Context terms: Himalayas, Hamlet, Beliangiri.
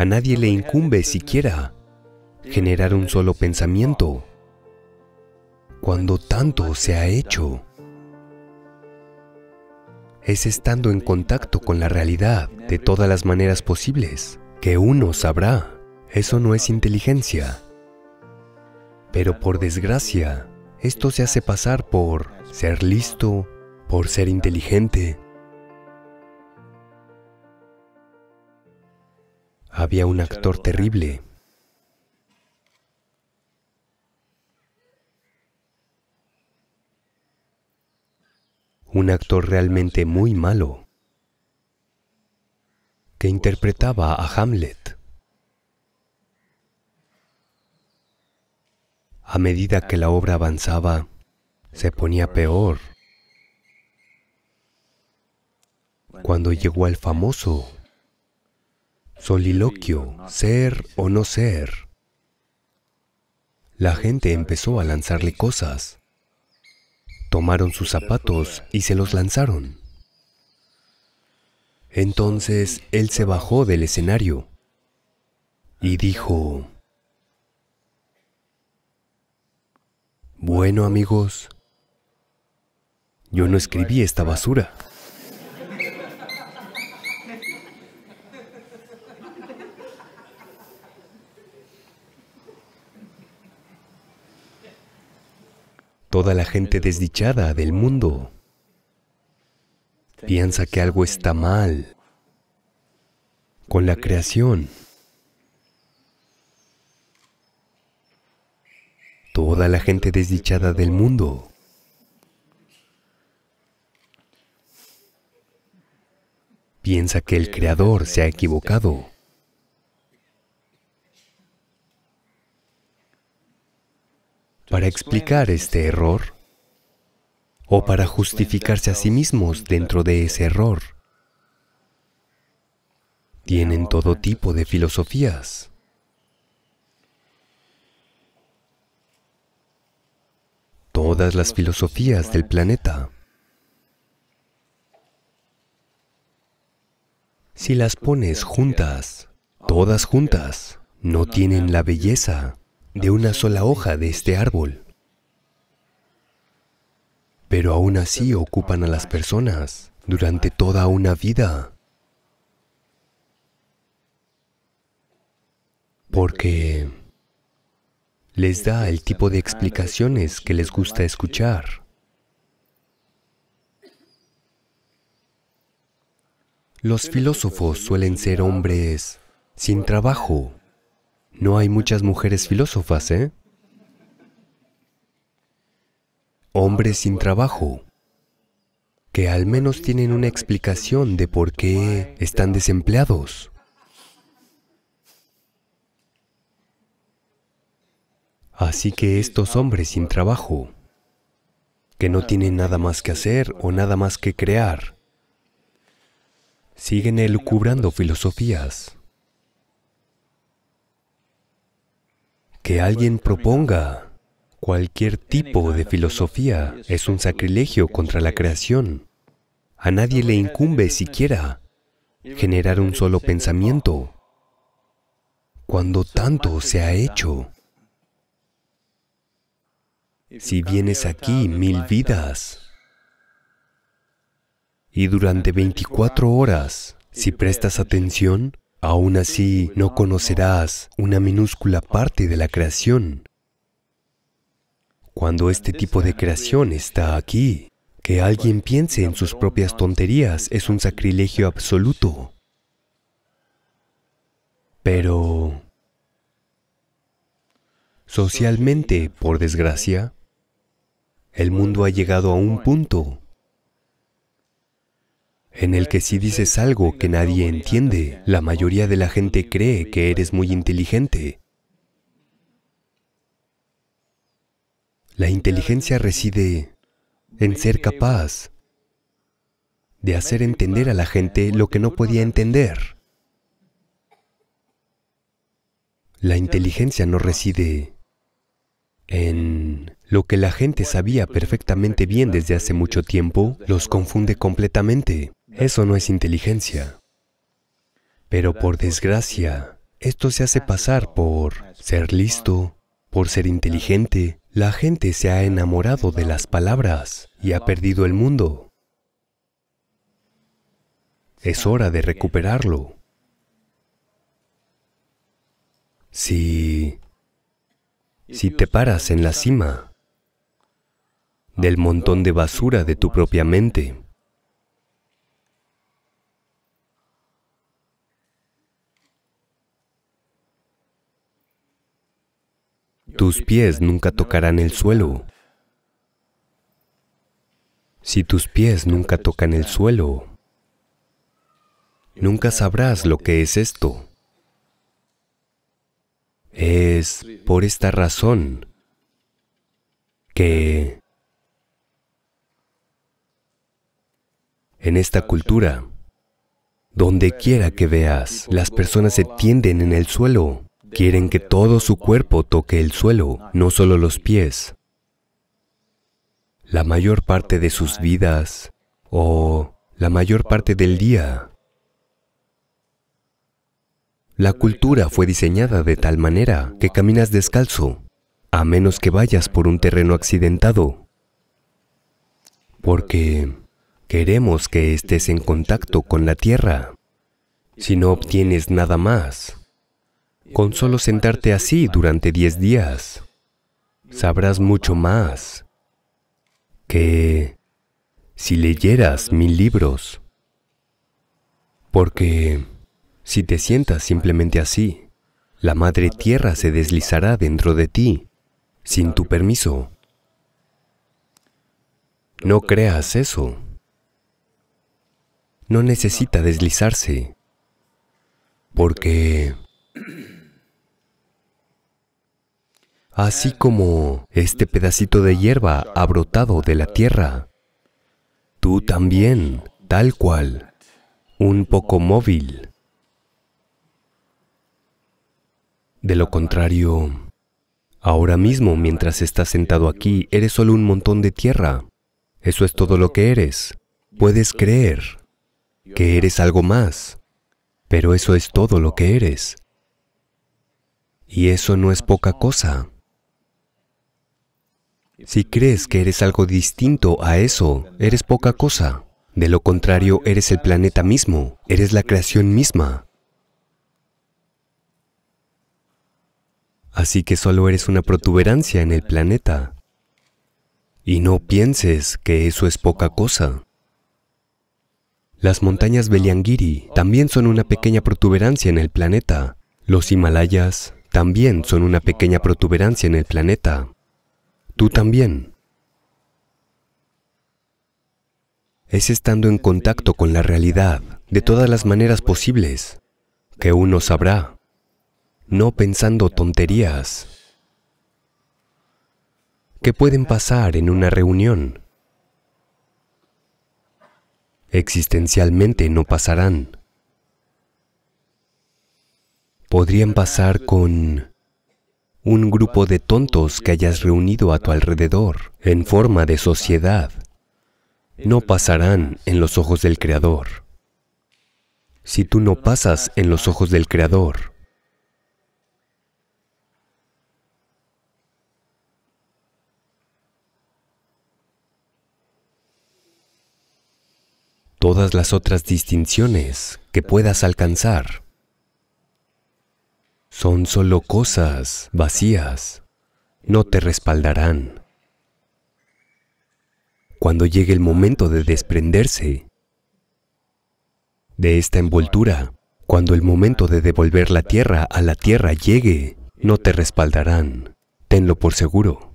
A nadie le incumbe siquiera generar un solo pensamiento, cuando tanto se ha hecho. Es estando en contacto con la realidad de todas las maneras posibles que uno sabrá. Eso no es inteligencia. Pero por desgracia, esto se hace pasar por ser listo, por ser inteligente. Había un actor terrible. Un actor realmente muy malo, que interpretaba a Hamlet. A medida que la obra avanzaba, se ponía peor. Cuando llegó al famoso soliloquio, ser o no ser, la gente empezó a lanzarle cosas. Tomaron sus zapatos y se los lanzaron. Entonces, él se bajó del escenario y dijo: bueno, amigos, yo no escribí esta basura. Toda la gente desdichada del mundo piensa que algo está mal con la creación. Toda la gente desdichada del mundo piensa que el Creador se ha equivocado. Para explicar este error, o para justificarse a sí mismos dentro de ese error, tienen todo tipo de filosofías. Todas las filosofías del planeta. Si las pones juntas, todas juntas, no tienen la belleza de una sola hoja de este árbol. Pero aún así ocupan a las personas durante toda una vida. Porque les da el tipo de explicaciones que les gusta escuchar. Los filósofos suelen ser hombres sin trabajo. No hay muchas mujeres filósofas, ¿eh? Hombres sin trabajo, que al menos tienen una explicación de por qué están desempleados. Así que estos hombres sin trabajo, que no tienen nada más que hacer o nada más que crear, siguen elucubrando filosofías. Que alguien proponga cualquier tipo de filosofía es un sacrilegio contra la creación. A nadie le incumbe siquiera generar un solo pensamiento, cuando tanto se ha hecho. Si vienes aquí 1000 vidas y durante 24 horas, si prestas atención, aún así, no conocerás una minúscula parte de la creación. Cuando este tipo de creación está aquí, que alguien piense en sus propias tonterías es un sacrilegio absoluto. Pero socialmente, por desgracia, el mundo ha llegado a un punto en el que si dices algo que nadie entiende, la mayoría de la gente cree que eres muy inteligente. La inteligencia reside en ser capaz de hacer entender a la gente lo que no podía entender. La inteligencia no reside en lo que la gente sabía perfectamente bien desde hace mucho tiempo, los confunde completamente. Eso no es inteligencia. Pero por desgracia, Esto se hace pasar por ser listo, por ser inteligente. La gente se ha enamorado de las palabras y ha perdido el mundo. Es hora de recuperarlo. Si te paras en la cima del montón de basura de tu propia mente, tus pies nunca tocarán el suelo. Si tus pies nunca tocan el suelo, nunca sabrás lo que es esto. Es por esta razón que en esta cultura, donde quiera que veas, las personas se tienden en el suelo. Quieren que todo su cuerpo toque el suelo, no solo los pies. La mayor parte de sus vidas, o la mayor parte del día. La cultura fue diseñada de tal manera que caminas descalzo, a menos que vayas por un terreno accidentado. Porque queremos que estés en contacto con la tierra. Si no obtienes nada más, con solo sentarte así durante 10 días, sabrás mucho más que si leyeras 1000 libros. Porque si te sientas simplemente así, la Madre Tierra se deslizará dentro de ti, sin tu permiso. No creas eso. No necesita deslizarse, porque así como este pedacito de hierba ha brotado de la tierra, tú también, tal cual, un poco móvil. De lo contrario, ahora mismo mientras estás sentado aquí, eres solo un montón de tierra. Eso es todo lo que eres. Puedes creer que eres algo más, pero eso es todo lo que eres. Y eso no es poca cosa. Si crees que eres algo distinto a eso, eres poca cosa. De lo contrario, eres el planeta mismo, eres la creación misma. Así que solo eres una protuberancia en el planeta. Y no pienses que eso es poca cosa. Las montañas Beliangiri también son una pequeña protuberancia en el planeta. Los Himalayas también son una pequeña protuberancia en el planeta. Tú también. Es estando en contacto con la realidad, de todas las maneras posibles, que uno sabrá, no pensando tonterías que pueden pasar en una reunión. Existencialmente no pasarán. Podrían pasar con un grupo de tontos que hayas reunido a tu alrededor, en forma de sociedad. No pasarán en los ojos del Creador. Si tú no pasas en los ojos del Creador, todas las otras distinciones que puedas alcanzar son solo cosas vacías, no te respaldarán. Cuando llegue el momento de desprenderse de esta envoltura, cuando el momento de devolver la tierra a la tierra llegue, no te respaldarán, tenlo por seguro.